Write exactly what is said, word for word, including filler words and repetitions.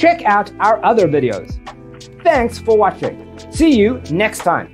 Check out our other videos. Thanks for watching. See you next time.